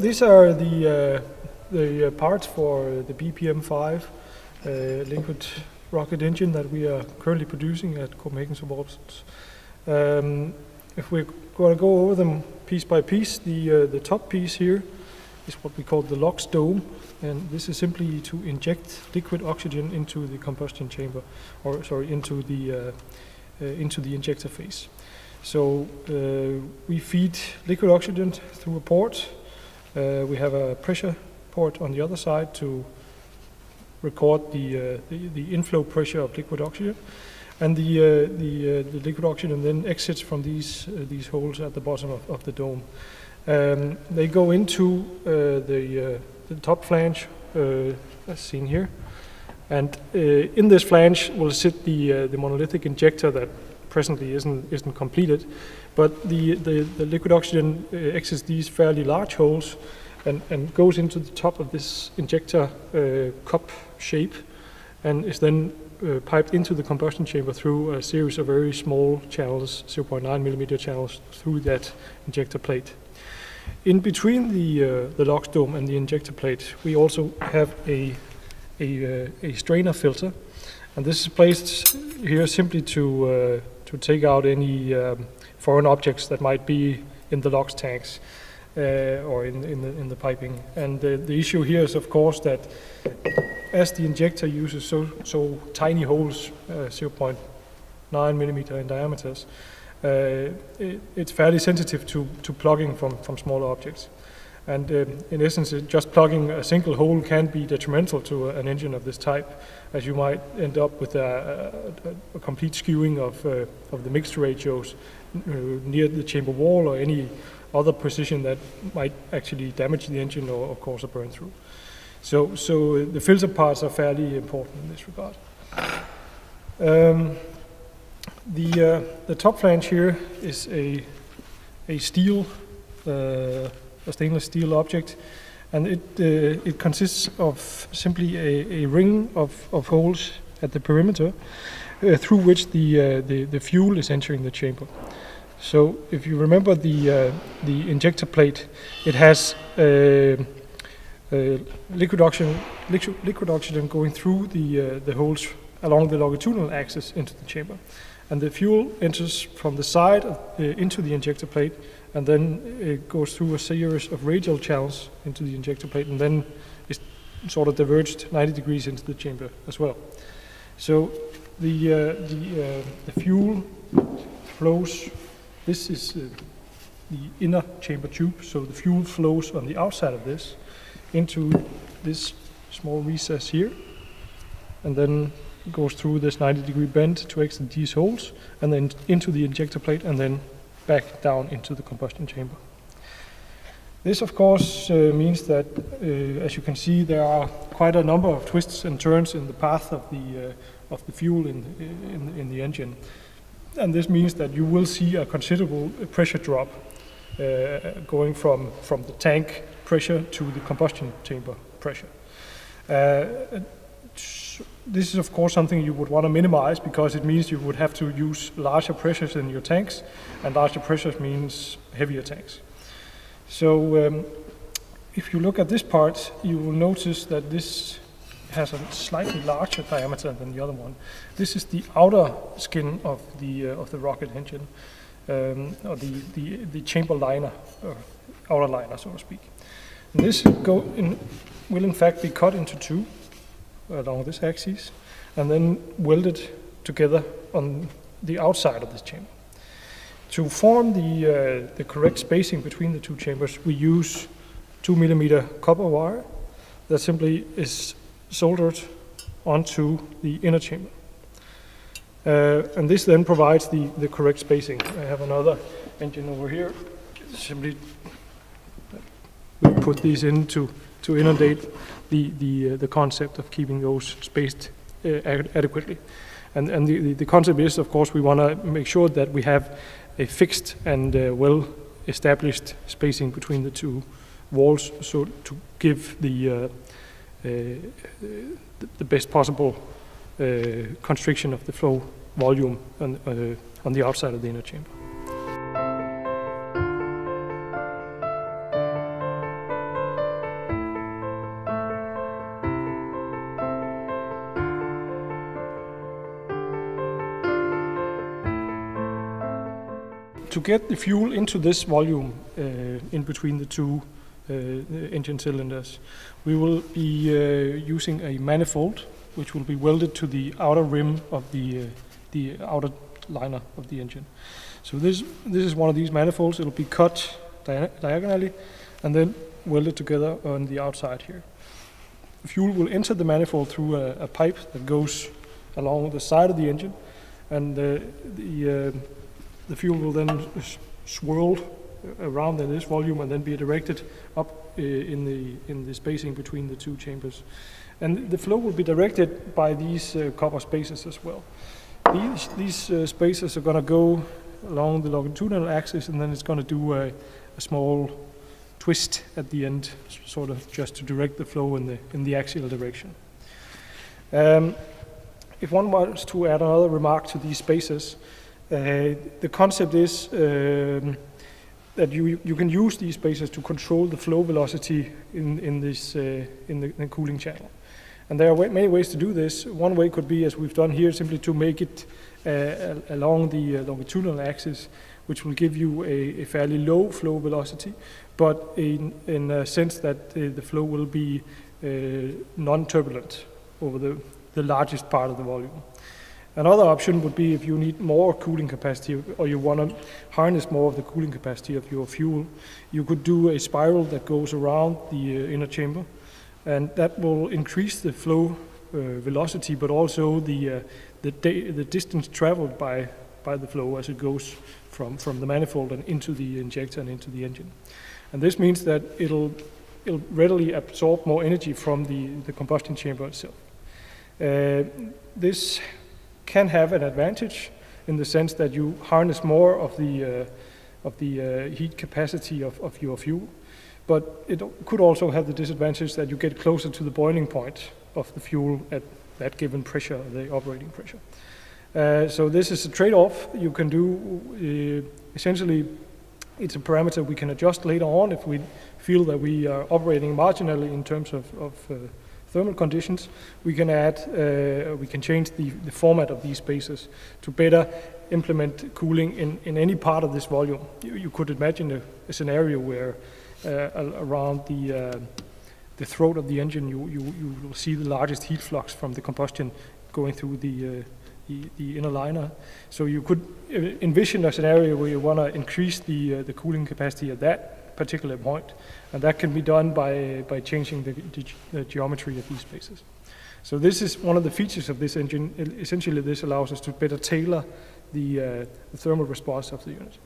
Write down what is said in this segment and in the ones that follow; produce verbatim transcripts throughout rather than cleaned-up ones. these are the, uh, the uh, parts for the B P M five uh, liquid rocket engine that we are currently producing at Copenhagen Suborbitals. Um, if we're going to go over them piece by piece, the, uh, the top piece here is what we call the LOX dome, and this is simply to inject liquid oxygen into the combustion chamber, or sorry, into the, uh, uh, into the injector phase. So uh, we feed liquid oxygen through a port. Uh, we have a pressure port on the other side to record the, uh, the, the inflow pressure of liquid oxygen, and the, uh, the, uh, the liquid oxygen then exits from these, uh, these holes at the bottom of, of the dome. Um, they go into uh, the, uh, the top flange, uh, as seen here, and uh, in this flange will sit the, uh, the monolithic injector that presently isn't, isn't completed, but the, the, the liquid oxygen uh, exits these fairly large holes and, and goes into the top of this injector uh, cup shape, and is then uh, piped into the combustion chamber through a series of very small channels, zero point nine millimeter channels, through that injector plate. In between the, uh, the LOX dome and the injector plate, we also have a, a, uh, a strainer filter, and this is placed here simply to, uh, to take out any um, foreign objects that might be in the LOX tanks uh, or in, in, the, in the piping. And the, the issue here is, of course, that as the injector uses so, so tiny holes, uh, zero point nine millimeter in diameters, uh, it, it's fairly sensitive to, to plugging from, from smaller objects. And uh, in essence, it, just plugging a single hole can be detrimental to uh, an engine of this type, as you might end up with a, a, a complete skewing of, uh, of the mixture ratios uh, near the chamber wall or any other position that might actually damage the engine or, or cause a burn through. So, so the filter parts are fairly important in this regard. Um, the, uh, the top flange here is a, a steel uh, a stainless steel object, and it, uh, it consists of simply a, a ring of, of holes at the perimeter uh, through which the, uh, the, the fuel is entering the chamber. So if you remember the, uh, the injector plate, it has uh, uh, liquid oxygen, liquid, liquid oxygen going through the, uh, the holes along the longitudinal axis into the chamber. And the fuel enters from the side of, uh, into the injector plate, and then it goes through a series of radial channels into the injector plate, and then is sort of diverged ninety degrees into the chamber as well. So the, uh, the, uh, the fuel flows, this is uh, the inner chamber tube, so the fuel flows on the outside of this into this small recess here, and then goes through this ninety degree bend to exit these holes, and then into the injector plate, and then back down into the combustion chamber. This, of course, uh, means that, uh, as you can see, there are quite a number of twists and turns in the path of the, uh, of the fuel in the, in, in the engine. And this means that you will see a considerable pressure drop uh, going from, from the tank pressure to the combustion chamber pressure. Uh, This is, of course, something you would want to minimize, because it means you would have to use larger pressures in your tanks, and larger pressures means heavier tanks. So um, if you look at this part, you will notice that this has a slightly larger diameter than the other one. This is the outer skin of the, uh, of the rocket engine, um, or the, the, the chamber liner, or outer liner, so to speak. And this go in, will, in fact, be cut into two along this axis, and then welded together on the outside of this chamber. To form the, uh, the correct spacing between the two chambers, we use two millimeter copper wire that simply is soldered onto the inner chamber. Uh, and this then provides the, the correct spacing. I have another engine over here. Simply we put these in to, to inundate the, the, uh, the concept of keeping those spaced uh, ad adequately. And, and the, the concept is, of course, we want to make sure that we have a fixed and uh, well-established spacing between the two walls, so to give the, uh, uh, the best possible uh, constriction of the flow volume on, uh, on the outside of the inner chamber. to get the fuel into this volume uh, in between the two uh, engine cylinders, we will be uh, using a manifold which will be welded to the outer rim of the, uh, the outer liner of the engine. So this, this is one of these manifolds. It will be cut dia diagonally and then welded together on the outside here. Fuel will enter the manifold through a, a pipe that goes along the side of the engine, and the, the, uh, the fuel will then swirl around in this volume and then be directed up uh, in, the, in the spacing between the two chambers. And the flow will be directed by these uh, copper spaces as well. These, these uh, spaces are going to go along the longitudinal axis, and then it's going to do a, a small twist at the end, sort of just to direct the flow in the, in the axial direction. Um, if one wants to add another remark to these spaces, uh, the concept is um, that you, you can use these spaces to control the flow velocity in, in, this, uh, in, the, in the cooling channel. And there are way, many ways to do this. One way could be, as we've done here, simply to make it uh, along the uh, longitudinal axis, which will give you a, a fairly low flow velocity, but in, in a sense that uh, the flow will be uh, non-turbulent over the, the largest part of the volume. Another option would be if you need more cooling capacity, or you want to harness more of the cooling capacity of your fuel, you could do a spiral that goes around the uh, inner chamber. And that will increase the flow uh, velocity, but also the, uh, the, the distance traveled by, by the flow as it goes from, from the manifold and into the injector and into the engine. And this means that it'll, it'll readily absorb more energy from the, the combustion chamber itself. Uh, this can have an advantage in the sense that you harness more of the, uh, of the uh, heat capacity of, of your fuel. But it could also have the disadvantage that you get closer to the boiling point of the fuel at that given pressure, the operating pressure. Uh, so this is a trade-off you can do. Uh, essentially, it's a parameter we can adjust later on if we feel that we are operating marginally in terms of, of uh, thermal conditions. We can add, uh, we can change the, the format of these spaces to better implement cooling in, in any part of this volume. You, you could imagine a, a scenario where Uh, around the, uh, the throat of the engine, you, you, you will see the largest heat flux from the combustion going through the, uh, the, the inner liner. So you could envision a scenario where you want to increase the, uh, the cooling capacity at that particular point, and that can be done by, by changing the, the, ge the geometry of these spaces. So this is one of the features of this engine. Essentially, this allows us to better tailor the, uh, the thermal response of the unit.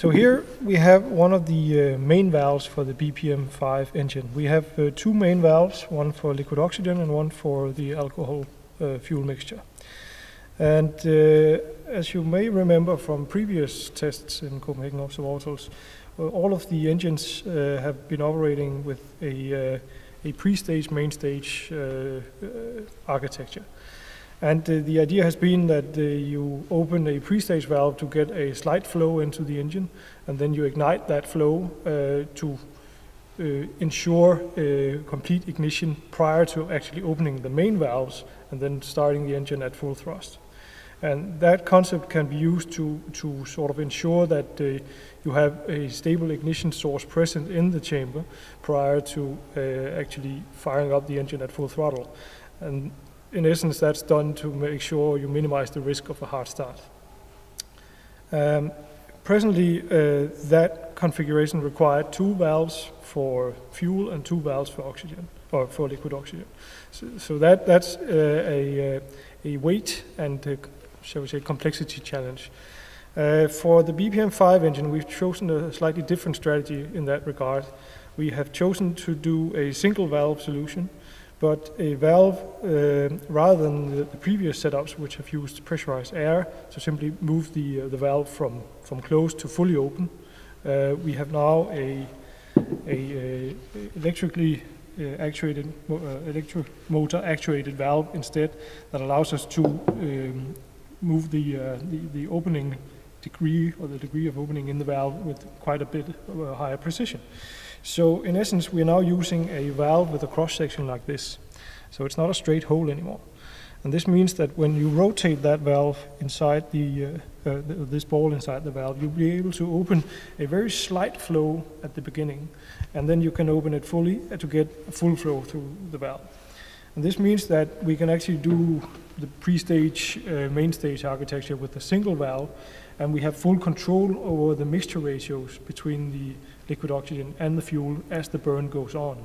So here we have one of the uh, main valves for the B P M five engine. We have uh, two main valves, one for liquid oxygen and one for the alcohol uh, fuel mixture. And uh, as you may remember from previous tests in Copenhagen Suborbitals, well, all of the engines uh, have been operating with a, uh, a pre-stage, main stage uh, uh, architecture. And uh, the idea has been that uh, you open a pre-stage valve to get a slight flow into the engine, and then you ignite that flow uh, to uh, ensure uh, complete ignition prior to actually opening the main valves and then starting the engine at full thrust. And that concept can be used to, to sort of ensure that uh, you have a stable ignition source present in the chamber prior to uh, actually firing up the engine at full throttle. And in essence, that's done to make sure you minimize the risk of a hard start. Um, presently, uh, that configuration required two valves for fuel and two valves for oxygen, or for liquid oxygen. So, so that, that's uh, a, a weight and, uh, shall we say, complexity challenge. Uh, for the B P M five engine, we've chosen a slightly different strategy in that regard. We have chosen to do a single valve solution, but a valve, uh, rather than the, the previous setups, which have used pressurized air to simply move the, uh, the valve from, from closed to fully open, uh, we have now a, a, a electrically uh, actuated, uh, electric motor actuated valve instead that allows us to um, move the, uh, the, the opening degree or the degree of opening in the valve with quite a bit of a higher precision. So in essence, we are now using a valve with a cross-section like this. So it's not a straight hole anymore. And this means that when you rotate that valve inside the, uh, uh, the, this ball inside the valve, you'll be able to open a very slight flow at the beginning. And then you can open it fully to get a full flow through the valve. And this means that we can actually do the pre-stage, uh, main stage architecture with a single valve. And we have full control over the mixture ratios between the liquid oxygen and the fuel as the burn goes on.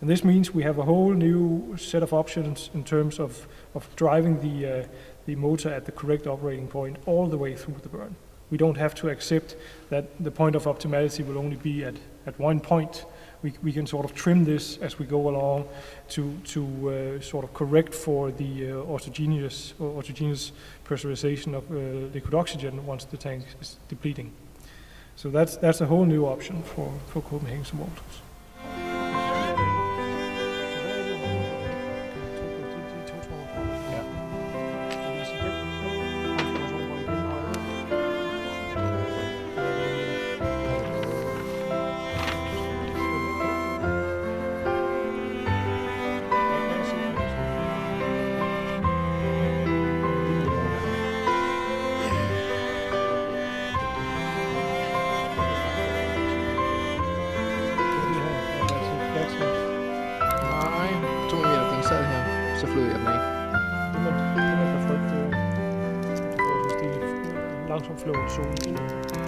And this means we have a whole new set of options in terms of, of driving the, uh, the motor at the correct operating point all the way through the burn. We don't have to accept that the point of optimality will only be at, at one point. We, we can sort of trim this as we go along to, to uh, sort of correct for the uh, autogeneous, or autogeneous pressurization of uh, liquid oxygen once the tank is depleting. So that's, that's a whole new option for, for Copenhagen Suborbitals. Så flød jeg den af. Det må, det må jeg forfrygte. Det er langsomt flået solen ind.